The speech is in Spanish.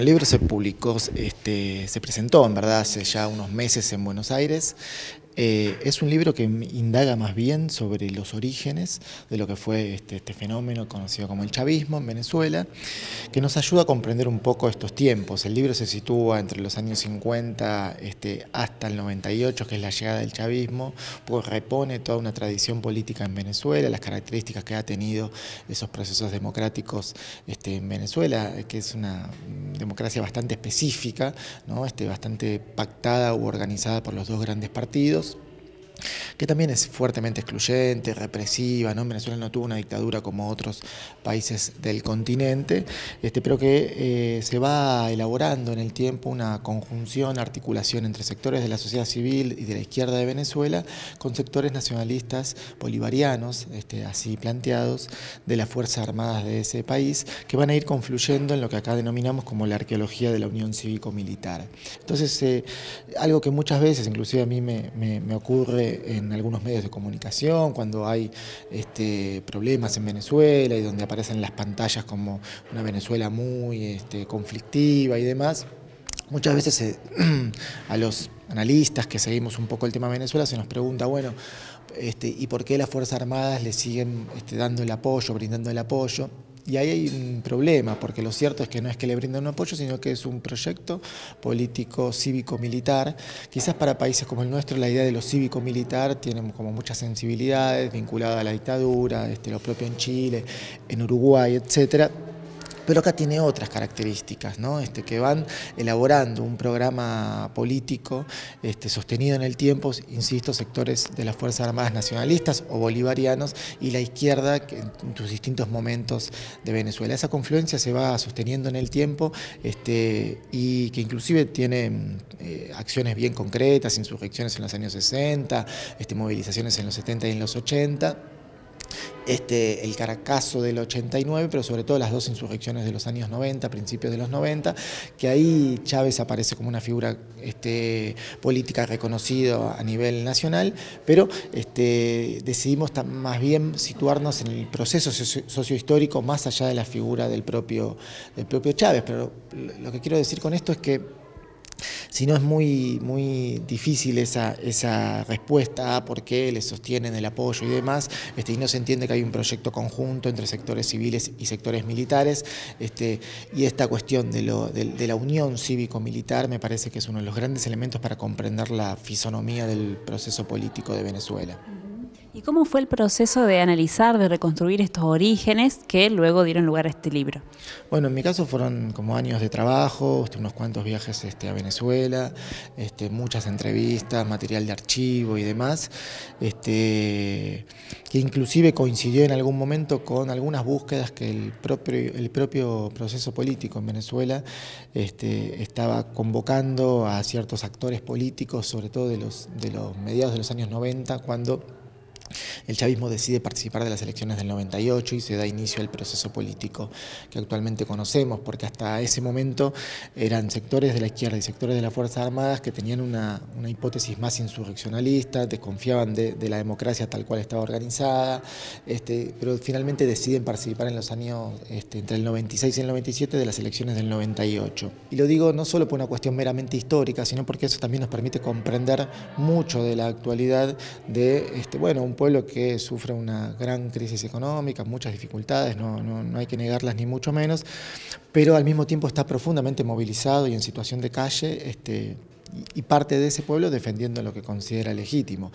El libro se publicó, se presentó en verdad hace ya unos meses en Buenos Aires. Es un libro que indaga más bien sobre los orígenes de lo que fue este fenómeno conocido como el chavismo en Venezuela, que nos ayuda a comprender un poco estos tiempos. El libro se sitúa entre los años 50 hasta el 98, que es la llegada del chavismo, pues repone toda una tradición política en Venezuela, las características que ha tenido esos procesos democráticos en Venezuela, que es una democracia bastante específica, ¿no? Bastante pactada u organizada por los dos grandes partidos, que también es fuertemente excluyente, represiva, ¿no? Venezuela no tuvo una dictadura como otros países del continente, pero que se va elaborando en el tiempo una conjunción, articulación entre sectores de la sociedad civil y de la izquierda de Venezuela con sectores nacionalistas bolivarianos, así planteados, de las Fuerzas Armadas de ese país, que van a ir confluyendo en lo que acá denominamos como la arqueología de la unión cívico-militar. Entonces, algo que muchas veces, inclusive a mí me ocurre en algunos medios de comunicación, cuando hay problemas en Venezuela y donde aparecen las pantallas como una Venezuela muy conflictiva y demás, muchas veces a los analistas que seguimos un poco el tema de Venezuela se nos pregunta, bueno, ¿y por qué las Fuerzas Armadas le siguen dando el apoyo, brindando el apoyo? Y ahí hay un problema, porque lo cierto es que no es que le brinden un apoyo, sino que es un proyecto político cívico-militar. Quizás para países como el nuestro la idea de lo cívico-militar tiene como muchas sensibilidades vinculadas a la dictadura, lo propio en Chile, en Uruguay, etcétera. Pero acá tiene otras características, ¿no? Que van elaborando un programa político sostenido en el tiempo, insisto, sectores de las Fuerzas Armadas nacionalistas o bolivarianos y la izquierda en sus distintos momentos de Venezuela. Esa confluencia se va sosteniendo en el tiempo y que inclusive tiene acciones bien concretas, insurrecciones en los años 60, movilizaciones en los 70 y en los 80. El caracazo del 89, pero sobre todo las dos insurrecciones de los años 90, principios de los 90, que ahí Chávez aparece como una figura política reconocida a nivel nacional, pero decidimos más bien situarnos en el proceso sociohistórico más allá de la figura del propio Chávez. Pero lo que quiero decir con esto es que si no es muy difícil esa respuesta a por qué le sostienen el apoyo y demás, y no se entiende que hay un proyecto conjunto entre sectores civiles y sectores militares, y esta cuestión de la unión cívico-militar me parece que es uno de los grandes elementos para comprender la fisonomía del proceso político de Venezuela. ¿Y cómo fue el proceso de analizar, de reconstruir estos orígenes que luego dieron lugar a este libro? Bueno, en mi caso fueron como años de trabajo, unos cuantos viajes a Venezuela, muchas entrevistas, material de archivo y demás, que inclusive coincidió en algún momento con algunas búsquedas que el propio proceso político en Venezuela estaba convocando a ciertos actores políticos, sobre todo de los mediados de los años 90, cuando el chavismo decide participar de las elecciones del 98 y se da inicio al proceso político que actualmente conocemos, porque hasta ese momento eran sectores de la izquierda y sectores de las Fuerzas Armadas que tenían una hipótesis más insurreccionalista, desconfiaban de la democracia tal cual estaba organizada, pero finalmente deciden participar en los años entre el 96 y el 97 de las elecciones del 98. Y lo digo no solo por una cuestión meramente histórica, sino porque eso también nos permite comprender mucho de la actualidad de un pueblo que sufre una gran crisis económica, muchas dificultades, no hay que negarlas ni mucho menos, pero al mismo tiempo está profundamente movilizado y en situación de calle, y parte de ese pueblo defendiendo lo que considera legítimo.